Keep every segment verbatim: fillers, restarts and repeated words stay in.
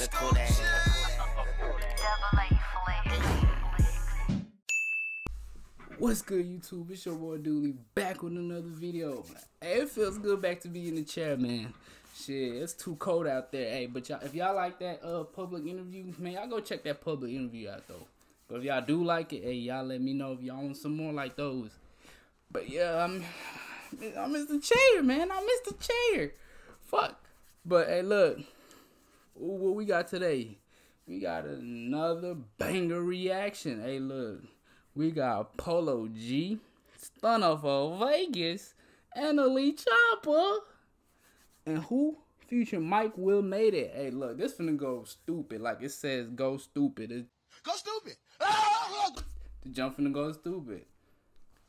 Look who that is. What's good, YouTube? It's your boy Dooley back with another video. Hey, it feels good back to be in the chair, man. Shit, it's too cold out there. Hey, but y'all, if y'all like that uh public interview, man, y'all go check that public interview out though. But if y'all do like it, hey, y'all let me know if y'all want some more like those. But yeah, I'm, I miss the chair, man. I miss the chair. Fuck. But hey, look, what we got today? We got another banger reaction. Hey, look, we got Polo G, Stunna four Vegas, N L E Choppa, and who? Future Mike WiLL Made-It. Hey, look, this finna go stupid. Like it says, go stupid. It's go stupid. The jump finna go stupid.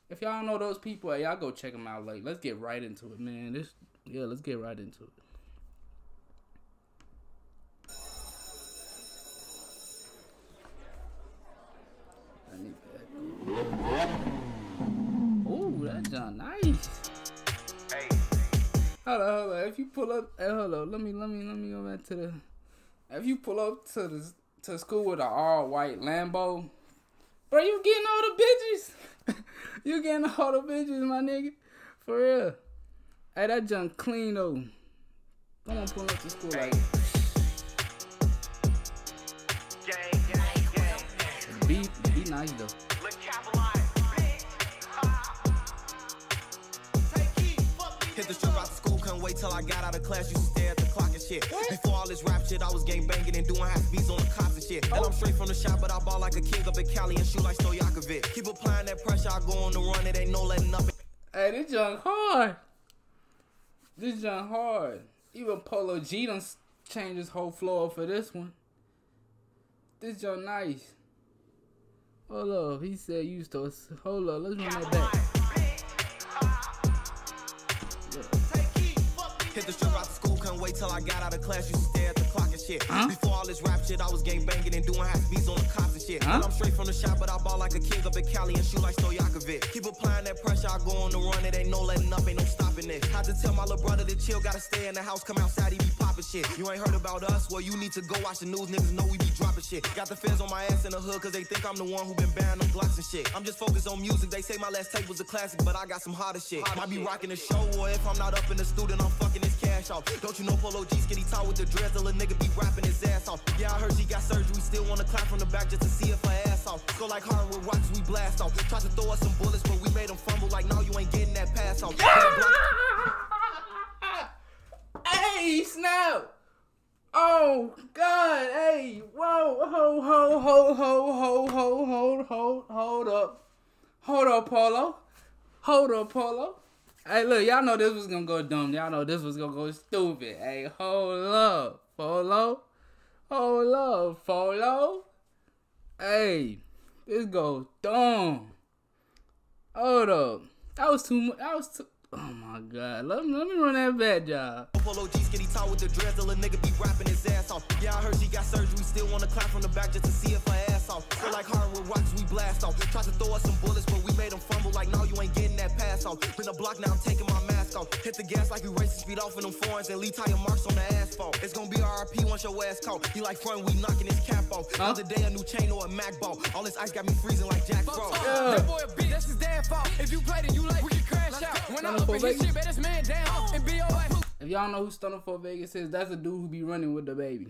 If y'all know those people, hey, y'all go check them out. Like, let's get right into it, man. This, yeah, let's get right into it. I need that. Ooh, that John, nice. Hey. Hold on, hold on. If you pull up, hey, hold on. Let me, let me, let me go back to the. If you pull up to the to school with an all-white Lambo. Bro, you getting all the bitches. You getting all the bitches, my nigga. For real. Hey, that junk clean, though. Don't want to pull up to school like that. Be, be nice, though. Hit the strip out to school, couldn't wait till I got out of class. Used to stare at the clock and shit. What? Before all this rap shit, I was gang banging and doing half beats on the cops and shit. Oh. And I'm straight from the shop, but I ball like a king up in Cali and shoot like Stojaković. Keep applying that pressure, I go on the run, it ain't no letting up. Hey, this junk hard. This junk hard. Even Polo G done changed his whole floor for this one. This junk nice. Hold up, he said you still. Hold up, let's run that back. Hit the strip out to school, couldn't wait till I got out of class. Used to stare at the clock and shit. Huh? Before all this rap shit, I was gang banging and doing half beats on the cops and shit. Huh? And I'm straight from the shop, but I ball like a king up in Cali and shoot like Stojaković. Keep applying that pressure, I go on the run. It ain't no letting up, ain't no stopping it. Had to tell my little brother to chill, gotta stay in the house, come outside, he be popping shit. You ain't heard about us? Well, you need to go watch the news, niggas know we be dropping shit. Got the fans on my ass in the hood, cause they think I'm the one who been banning them Glocks and shit. I'm just focused on music, they say my last tape was a classic, but I got some hotter shit. Might be rocking the show, or if I'm not up in the student, I'm fucking his cash off. Don't you know Polo G skinny tall with the dreads, a little nigga be rapping his ass off. Yeah, I heard she got surgery, still wanna clap from the back just to see if her ass off. Go like hard with rocks, we blast off. Tried to throw us some bullets, but we made them fumble like, no, you ain't getting that pass off. Hey, snap! Oh, God, hey, whoa, ho, ho, ho, ho, ho, ho, hold, hold, hold up. Hold up, Polo. Hold up, Polo. Hey, look, y'all know this was gonna go dumb. Y'all know this was gonna go stupid. Hey, hold up, Polo. Hold up, Polo. Hey, this goes dumb. Hold up. That was too much. That was too. Oh my God, let me, let me run that bad job. Polo G skinny tall with the dreads, a little nigga be rapping his ass off. Yeah, I heard she got surgery, still wanna clap from the back just to see if her ass off. Feel like hardwood rocks, we blast off. Tried to throw us some bullets, but we made them fumble like, no, you ain't getting that pass off. Been a block, now I'm taking my mask off. Hit the gas like we racing, speed off in them foreigns and leave tire marks on the asphalt. It's gonna be R I P once your ass caught. He like front, we knocking his cap off. Huh? Another day, a new chain or a Mac ball. All this ice got me freezing like Jack Frost. Yeah. That boy a bitch, that's his dad fault. If you played it, you like, we can crash out. When I If y'all know who Stunna four Vegas is, that's a dude who be running with the baby.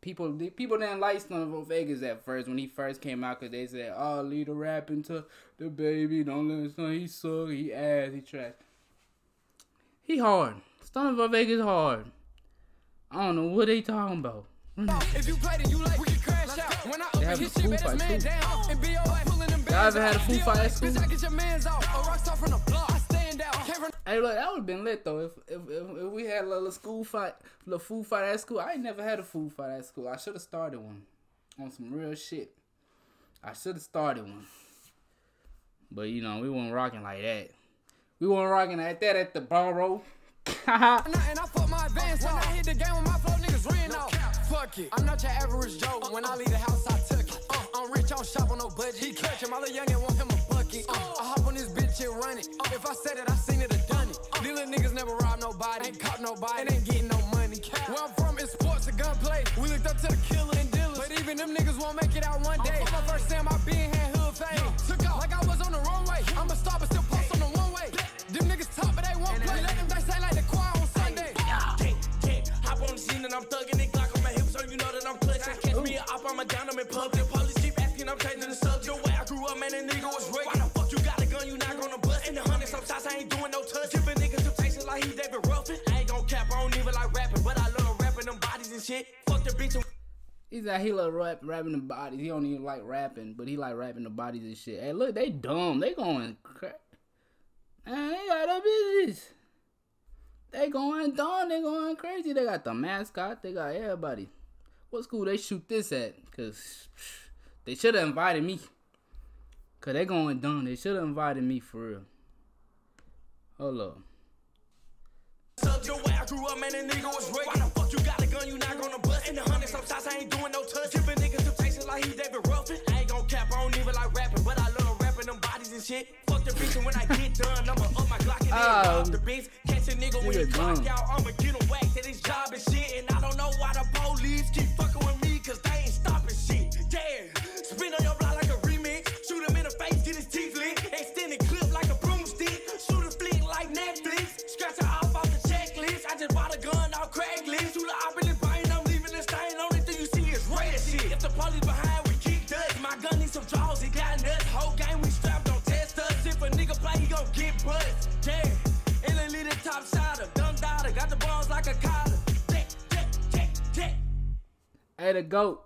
People people didn't like Stunna four Vegas at first when he first came out because they said, oh, leave the rap into the baby. Don't let him, he suck, he ass, he trash. He hard. Stunna four Vegas hard. I don't know what they talking about. If you played it, you like, we can crash out. When I open his shit, bet his man down. And B O I pulling them back. Y'all ever had a food fight at school? Bitch, I get your man's out. A rock star from the block. Hey, look, that would have been lit, though, if if, if, if we had a little school fight, little food fight at school. I ain't never had a food fight at school. I should have started one on some real shit. I should have started one. But, you know, we weren't rocking like that. We weren't rocking like that at the borrow. And I put my advance when I hit the game with my flow, niggas ran off. Fuck it. I'm not your average Joe. When I leave the house, I took it. Uh, I'm rich, I don't shop on no budget. He catch him. I look young and want him a bucket. Uh, I hop on this bitch and run it. Uh, if I said it, I seen it. These little niggas never rob nobody, ain't caught nobody, and ain't getting no money. Where I'm from, it's sports and gunplay. We looked up to I'm thugging the Glock on my hips, so you know that I'm clutching. Catch me a op, I'm a down, I'm in public. Police keep asking, I'm changing the subject. Way I grew up, man, that nigga was rigged. Why the fuck you got a gun, you not gonna bust? In the hundred some shots, I ain't doing no touch. Giving niggas temptation like he David Ruffin. I ain't gon' cap, I don't even like rapping, but I love rapping them bodies and shit. Fuck the bitch. He's like, he love rap, rapping the bodies. He don't even like rapping, but he like rapping the bodies and shit. Hey, look, they dumb. They going crap. Man, they got no business. They going dumb. They going crazy. They got the mascot. They got everybody. What school they shoot this at? Because they should have invited me. Because they going dumb. They should have invited me for real. Hold up. I grew up, man, and nigga was rigged. Why the fuck you got a gun, you not gonna bust? In the hundred some shots, I ain't doing no touch. Giving niggas temptation like he David Ruffin. I ain't gon' cap, I don't even like rapping, but I love rapping them bodies and shit. Fuck the bitch, and when I get done, I'ma up my Glock and uh, then the beats. Catch a nigga when you clock out, I'ma get him whacked at his job and shit. And I don't know why the police keep fucking with me, cause they ain't stopping shit. Yeah, spin on your block like a remix. Shoot him in the face, get his teeth lit. Extend the clip like a broomstick. Shoot a flick like Netflix. Scratch her off off the checklist. I just bought a gun off Craigslist. Shoot her up in the brain, I'm leaving the stain. Only thing you see is red shit. If the police behind, we kick dust. My gun needs some draws, it got nuts. Whole game we strapped, don't test us. If a nigga play, he gon' get buzzed. Yeah, N L E the top shotter. Dumb daughter, got the balls like a collar. Tick, tick, tick, tick. Hey, the GOAT.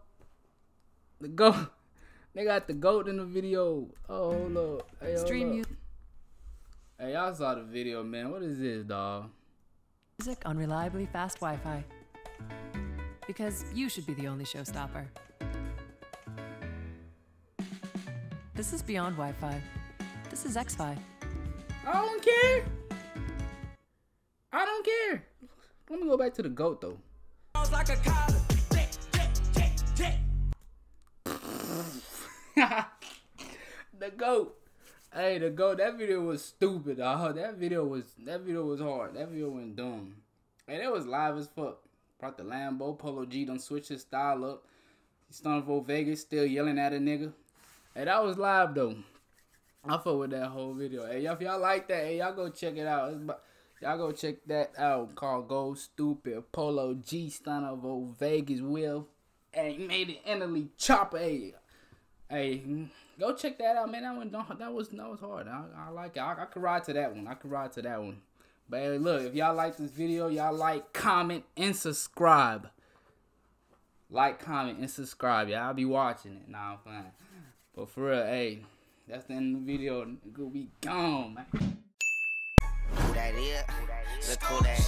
The GOAT. They got the GOAT in the video. Oh, hold up. Hey, stream you. Hey, y'all saw the video, man. What is this, dawg? Music on reliably fast Wi-Fi. Because you should be the only showstopper. This is beyond Wi-Fi. This is X-Fi. I don't care. I don't care. Let me go back to the GOAT, though. Like a collar. Tick, tick, tick, tick. The GOAT. Hey, the GOAT. That video was stupid. Uh, that video was that video was hard. That video went dumb. And it was live as fuck. Brought the Lambo. Polo G done switched his style up. Stunna four Vegas still yelling at a nigga. Hey, that was live though. I fuck with that whole video. Hey, if y'all like that, hey, y'all go check it out. Y'all go check that out. Called Go Stupid. Polo G, Stunna four Vegas, WiLL Hey, made it. N L E Choppa. Hey. Hey, go check that out, man. That one, that was, that was hard. I, I like it. I, I could ride to that one. I could ride to that one. But hey, look, if y'all like this video, y'all like, comment, and subscribe. Like, comment, and subscribe. Y'all be watching it. Nah, I'm fine. But for real, hey, that's the end of the video. It could be gone, man. Who that is? Look who that is.